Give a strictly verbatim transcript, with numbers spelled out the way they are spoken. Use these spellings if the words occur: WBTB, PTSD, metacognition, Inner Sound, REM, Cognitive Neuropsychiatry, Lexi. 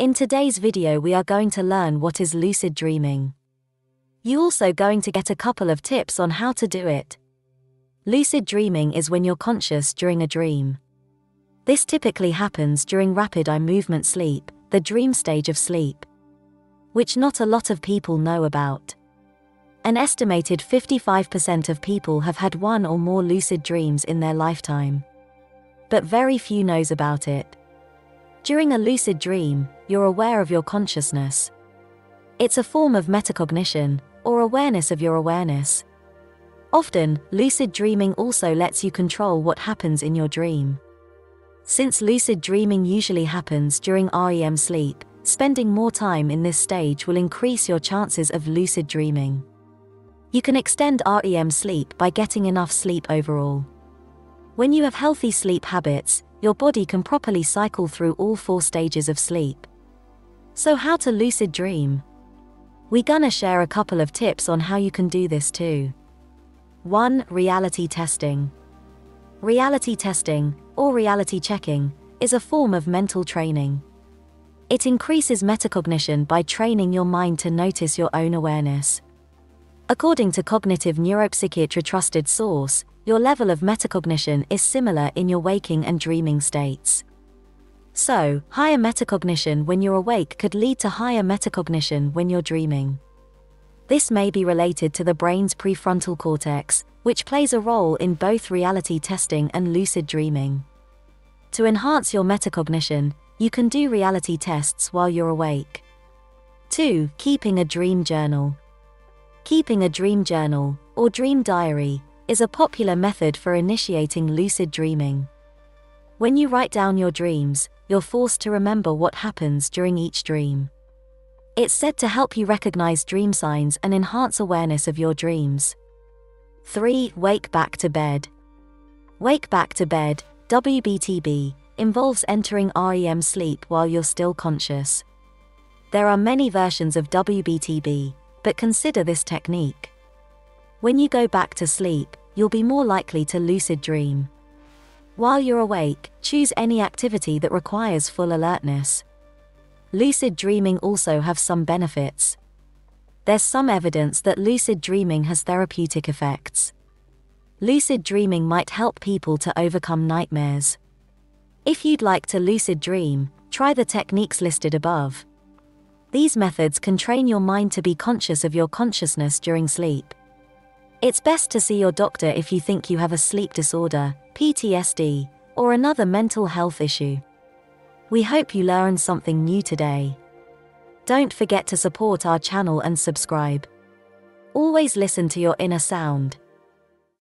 In today's video we are going to learn what is lucid dreaming. You're also going to get a couple of tips on how to do it. Lucid dreaming is when you're conscious during a dream. This typically happens during rapid eye movement sleep, the dream stage of sleep, which not a lot of people know about. An estimated fifty-five percent of people have had one or more lucid dreams in their lifetime. But very few knows about it. During a lucid dream, you're aware of your consciousness. It's a form of metacognition, or awareness of your awareness. Often, lucid dreaming also lets you control what happens in your dream. Since lucid dreaming usually happens during R E M sleep, spending more time in this stage will increase your chances of lucid dreaming. You can extend R E M sleep by getting enough sleep overall. When you have healthy sleep habits, your body can properly cycle through all four stages of sleep. So how to lucid dream? We're gonna share a couple of tips on how you can do this too. one Reality testing. Reality testing, or reality checking, is a form of mental training. It increases metacognition by training your mind to notice your own awareness. According to Cognitive Neuropsychiatry trusted source, your level of metacognition is similar in your waking and dreaming states. So, higher metacognition when you're awake could lead to higher metacognition when you're dreaming. This may be related to the brain's prefrontal cortex, which plays a role in both reality testing and lucid dreaming. To enhance your metacognition, you can do reality tests while you're awake. two Keeping a dream journal. Keeping a dream journal, or dream diary, is a popular method for initiating lucid dreaming. When you write down your dreams, you're forced to remember what happens during each dream. It's said to help you recognize dream signs and enhance awareness of your dreams. three Wake back to bed. Wake back to bed, W B T B, involves entering R E M sleep while you're still conscious. There are many versions of W B T B, but consider this technique. When you go back to sleep, you'll be more likely to lucid dream. While you're awake, choose any activity that requires full alertness. Lucid dreaming also has some benefits. There's some evidence that lucid dreaming has therapeutic effects. Lucid dreaming might help people to overcome nightmares. If you'd like to lucid dream, try the techniques listed above. These methods can train your mind to be conscious of your consciousness during sleep. It's best to see your doctor if you think you have a sleep disorder, P T S D, or another mental health issue. We hope you learned something new today. Don't forget to support our channel and subscribe. Always listen to your inner sound.